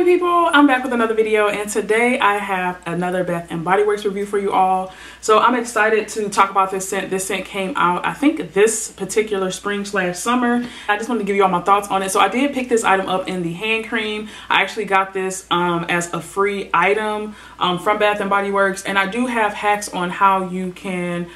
happy people, I'm back with another video, and today I have another Bath & Body Works review for you all. So I'm excited to talk about this scent. This scent came out, I think, this particular spring/summer. I just wanted to give you all my thoughts on it. So I did pick this item up in the hand cream. I actually got this as a free item from Bath & Body Works, and I do have hacks on how you can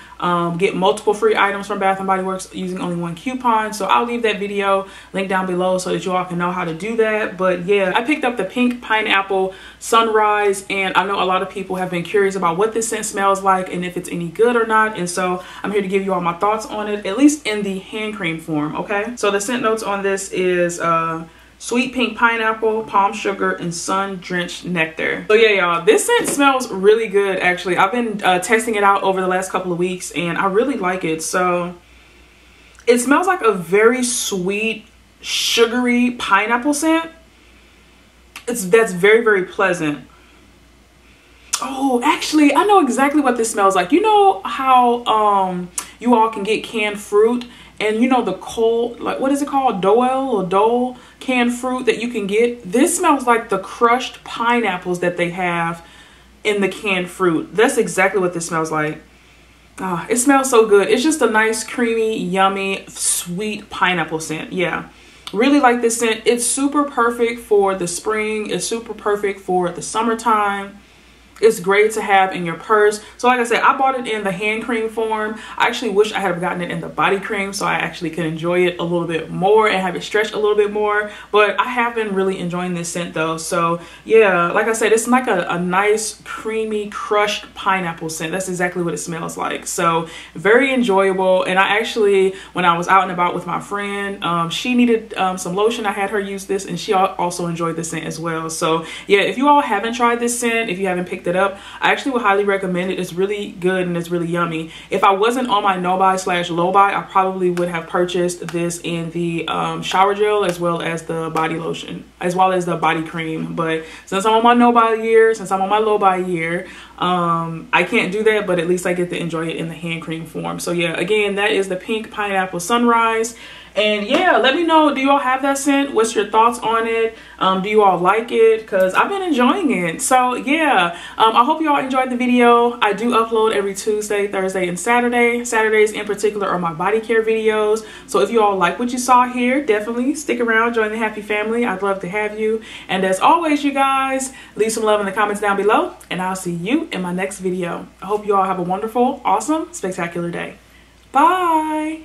get multiple free items from Bath & Body Works using only one coupon. So I'll leave that video linked down below so that you all can know how to do that. But yeah, I picked up the Pink Pineapple Sunrise, and I know a lot of people have been curious about what this scent smells like and if it's any good or not, and so I'm here to give you all my thoughts on it, at least in the hand cream form. Okay, so the scent notes on this is sweet pink pineapple, palm sugar, and sun-drenched nectar. So yeah, y'all, this scent smells really good, actually. I've been testing it out over the last couple of weeks, and I really like it. So it smells like a very sweet, sugary pineapple scent. That's very, very pleasant. Oh, actually, I know exactly what this smells like. You know how you all can get canned fruit, and you know the cold, like, what is it called, Dole canned fruit that you can get? This smells like the crushed pineapples that they have in the canned fruit. That's exactly what this smells like. Ah, it smells so good. It's just a nice, creamy, yummy, sweet pineapple scent. Yeah, really like this scent. It's super perfect for the spring. It's super perfect for the summertime. It's great to have in your purse. So like I said, I bought it in the hand cream form. I actually wish I had gotten it in the body cream so I actually could enjoy it a little bit more and have it stretch a little bit more. But I have been really enjoying this scent though. So yeah, like I said, it's like a nice, creamy, crushed pineapple scent. That's exactly what it smells like. So very enjoyable. And I actually, when I was out and about with my friend, she needed some lotion. I had her use this, and she also enjoyed the scent as well. So yeah, if you all haven't tried this scent, if you haven't picked it up, I actually would highly recommend it. It's really good and it's really yummy. If I wasn't on my no buy / low buy, I probably would have purchased this in the shower gel as well as the body lotion, as well as the body cream. But since I'm on my no buy year, since I'm on my low buy year, I can't do that, but at least I get to enjoy it in the hand cream form. So yeah, again, that is the Pink Pineapple Sunrise. And yeah, let me know, do you all have that scent? What's your thoughts on it? Do you all like it? Because I've been enjoying it. So yeah, I hope you all enjoyed the video. I do upload every Tuesday, Thursday, and Saturday. Saturdays in particular are my body care videos. So if you all like what you saw here, definitely stick around, join the happy family. I'd love to have you. And as always, you guys, leave some love in the comments down below, and I'll see you in my next video. I hope you all have a wonderful, awesome, spectacular day. Bye.